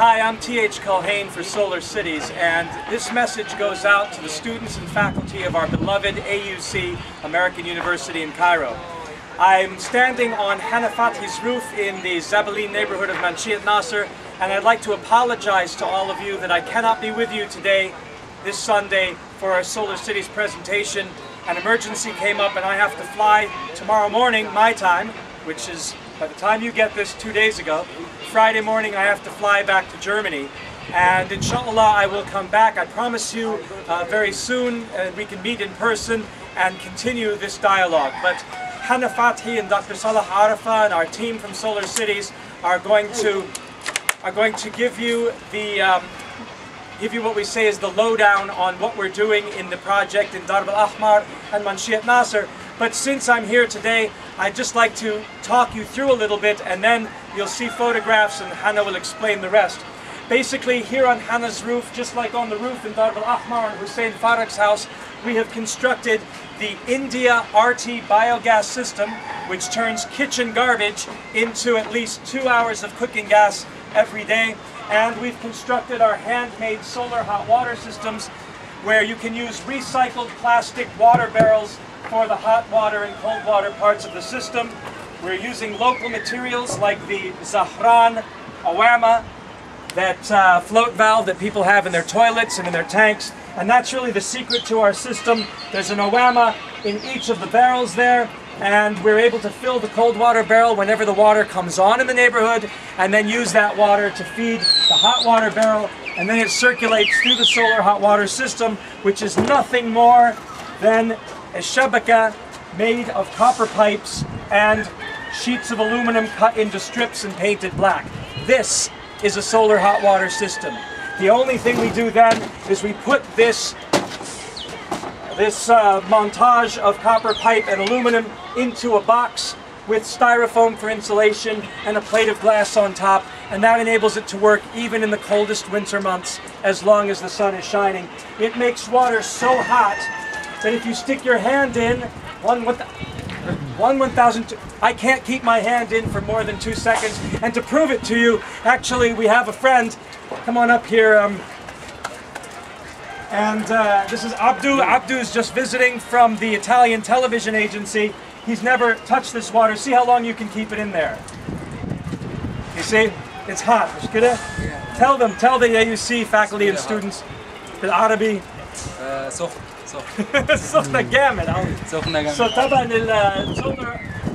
Hi, I'm T.H. Culhane for Solar Cities, and this message goes out to the students and faculty of our beloved AUC, American University in Cairo. I'm standing on Hanna Fathy's roof in the Zabaleen neighborhood of Manshiyat Nasser, and I'd like to apologize to all of you that I cannot be with you today, this Sunday, for our Solar Cities presentation. An emergency came up and I have to fly tomorrow morning, my time, which is, by the time you get this, 2 days ago. Friday morning I have to fly back to Germany, and inshallah I will come back, I promise you, very soon, and we can meet in person and continue this dialogue. But Hanna Fathy and Dr. Saleh Arafah and our team from Solar Cities are going to give you what we say is the lowdown on what we're doing in the project in Darb al-Ahmar and Manshiyat Nasser. But since I'm here today, I'd just like to talk you through a little bit, and then you'll see photographs and Hanna will explain the rest. Basically, here on Hanna's roof, just like on the roof in Darb al-Ahmar and Hussein Farak's house, we have constructed the India RT biogas system, which turns kitchen garbage into at least 2 hours of cooking gas every day. And we've constructed our handmade solar hot water systems, where you can use recycled plastic water barrels for the hot water and cold water parts of the system. We're using local materials like the Zahran Awama, that float valve that people have in their toilets and in their tanks. And that's really the secret to our system. There's an Awama in each of the barrels there, and we're able to fill the cold water barrel whenever the water comes on in the neighborhood, and then use that water to feed the hot water barrel, and then it circulates through the solar hot water system, which is nothing more than a shabaka made of copper pipes and sheets of aluminum cut into strips and painted black. This is a solar hot water system. The only thing we do then is we put this montage of copper pipe and aluminum into a box with styrofoam for insulation and a plate of glass on top, and that enables it to work even in the coldest winter months as long as the sun is shining. It makes water so hot that if you stick your hand in, I can't keep my hand in for more than 2 seconds. And to prove it to you, actually we have a friend, come on up here, and this is Abdu. Abdu's just visiting from the Italian television agency. He's never touched this water. See how long you can keep it in there. You see, it's hot. Yeah. Tell the AUC faculty and students in Arabic.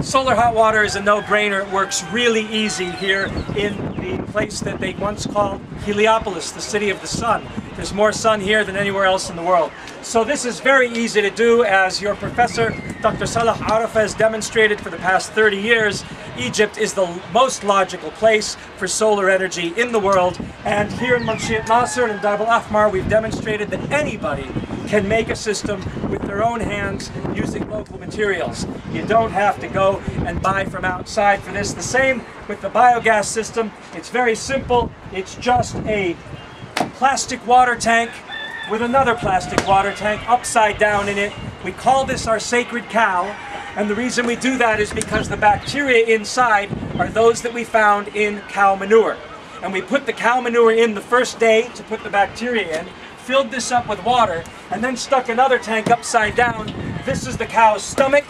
Solar hot water is a no-brainer. It works really easy here in the place that they once called Heliopolis, the city of the sun. There's more sun here than anywhere else in the world. So this is very easy to do, as your professor, Dr. Saleh Arafah, has demonstrated for the past 30 years. Egypt is the most logical place for solar energy in the world. And here in Manshiyat Nasser and in Darb al-Ahmar, we've demonstrated that anybody can make a system with their own hands using local materials. You don't have to go and buy from outside for this. The same with the biogas system. It's very simple. It's just a plastic water tank with another plastic water tank upside down in it. We call this our sacred cow, and the reason we do that is because the bacteria inside are those that we found in cow manure. And we put the cow manure in the first day to put the bacteria in, filled this up with water, and then stuck another tank upside down. This is the cow's stomach,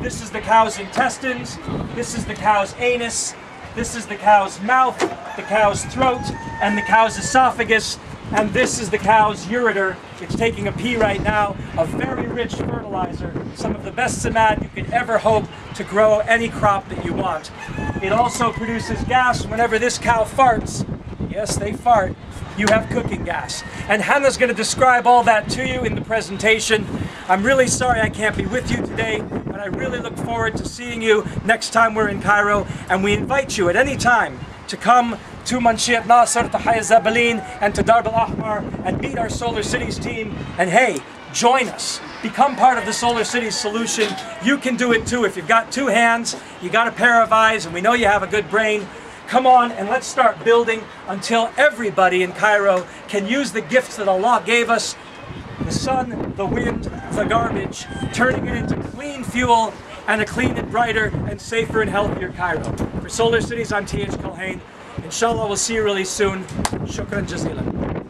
this is the cow's intestines, this is the cow's anus, this is the cow's mouth, the cow's throat, and the cow's esophagus, and this is the cow's ureter. It's taking a pee right now, a very rich fertilizer, some of the best samad you could ever hope to grow any crop that you want. It also produces gas. Whenever this cow farts, yes, they fart, you have cooking gas. And Hanna's going to describe all that to you in the presentation. I'm really sorry I can't be with you today, but I really look forward to seeing you next time we're in Cairo, and we invite you at any time to come to Manshiyat Nasser, to Hayya Zabaleen, and to Darb al-Ahmar, and meet our Solar Cities team, and hey, join us. Become part of the Solar Cities solution. You can do it too. If you've got two hands, you got a pair of eyes, and we know you have a good brain, come on and let's start building until everybody in Cairo can use the gifts that Allah gave us, the sun, the wind, the garbage, turning it into clean fuel and a clean and brighter and safer and healthier Cairo. For Solar Cities, I'm T.H. Culhane. Inshallah, we'll see you really soon. Shukran jazeelan.